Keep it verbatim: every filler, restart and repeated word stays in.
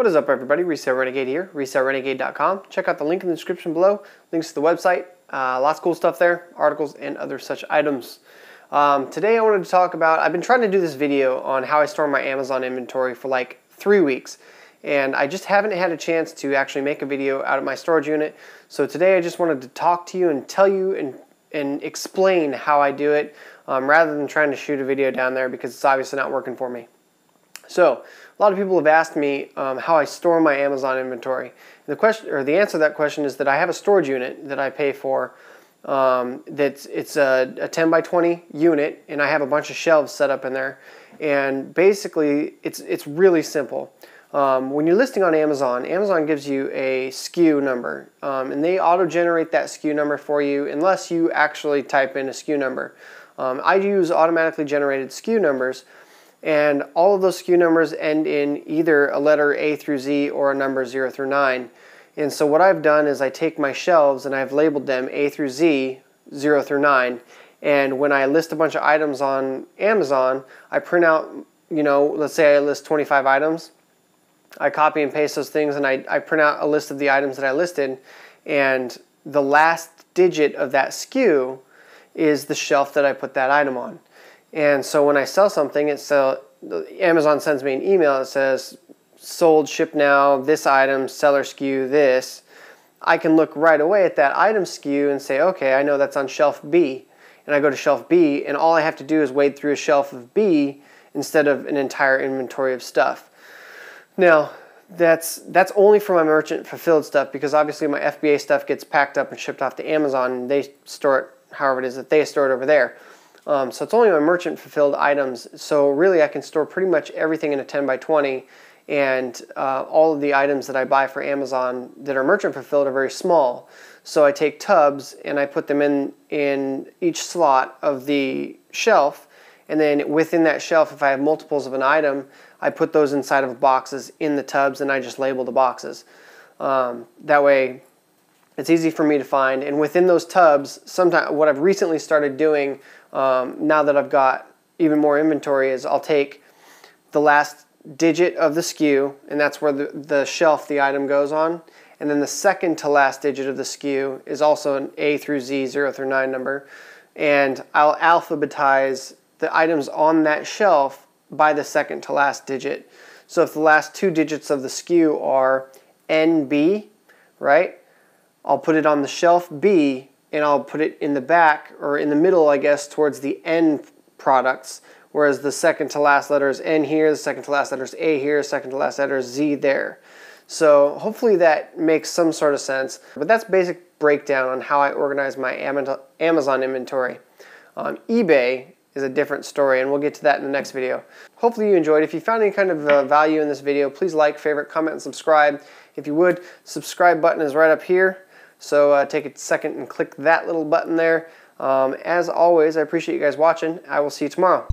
What is up, everybody? Resale Renegade here, resale renegade dot com. Check out the link in the description below. Links to the website, uh, lots of cool stuff there, articles and other such items. Um, today I wanted to talk about, I've been trying to do this video on how I store my Amazon inventory for like three weeks. And I just haven't had a chance to actually make a video out of my storage unit. So today I just wanted to talk to you and tell you and, and explain how I do it um, rather than trying to shoot a video down there because it's obviously not working for me. So a lot of people have asked me um, how I store my Amazon inventory. And the question, or the answer to that question, is that I have a storage unit that I pay for. Um, that's it's a, a ten by twenty unit, and I have a bunch of shelves set up in there. And basically, it's it's really simple. Um, when you're listing on Amazon, Amazon gives you a S K U number, um, and they auto-generate that S K U number for you unless you actually type in a S K U number. Um, I use automatically generated S K U numbers, and all of those S K U numbers end in either a letter A through Z or a number zero through nine. And so what I've done is I take my shelves and I've labeled them A through Z, zero through nine, and when I list a bunch of items on Amazon, I print out, you know, let's say I list twenty-five items. I copy and paste those things, and I, I print out a list of the items that I listed, and the last digit of that S K U is the shelf that I put that item on. And so when I sell something, it sell, Amazon sends me an email that says, sold, ship now, this item, seller S K U, this. I can look right away at that item S K U and say, okay, I know that's on shelf B. And I go to shelf B, and all I have to do is wade through a shelf of B instead of an entire inventory of stuff. Now, that's that's only for my merchant fulfilled stuff, because obviously my F B A stuff gets packed up and shipped off to Amazon, and they store it however it is that they store it over there. Um, so it's only my merchant fulfilled items. So really I can store pretty much everything in a ten by twenty, and uh, all of the items that I buy for Amazon that are merchant fulfilled are very small. So I take tubs and I put them in, in each slot of the shelf, and then within that shelf, if I have multiples of an item, I put those inside of boxes in the tubs, and I just label the boxes. Um, that way it's easy for me to find. And within those tubs, sometimes what I've recently started doing, um, now that I've got even more inventory, is I'll take the last digit of the S K U, and that's where the, the shelf the item goes on, and then the second to last digit of the S K U is also an A through Z, zero through nine number, and I'll alphabetize the items on that shelf by the second to last digit. So if the last two digits of the S K U are N B, right, I'll put it on the shelf B, and I'll put it in the back, or in the middle, I guess, towards the N products, whereas the second to last letter is N here, the second to last letter is A here, the second to last letter is Z there. So hopefully that makes some sort of sense, but that's basic breakdown on how I organize my Amazon inventory. Um, eBay is a different story, and we'll get to that in the next video. Hopefully you enjoyed. If you found any kind of uh, value in this video, please like, favorite, comment, and subscribe. If you would, subscribe button is right up here, so uh, take a second and click that little button there. Um, as always, I appreciate you guys watching. I will see you tomorrow.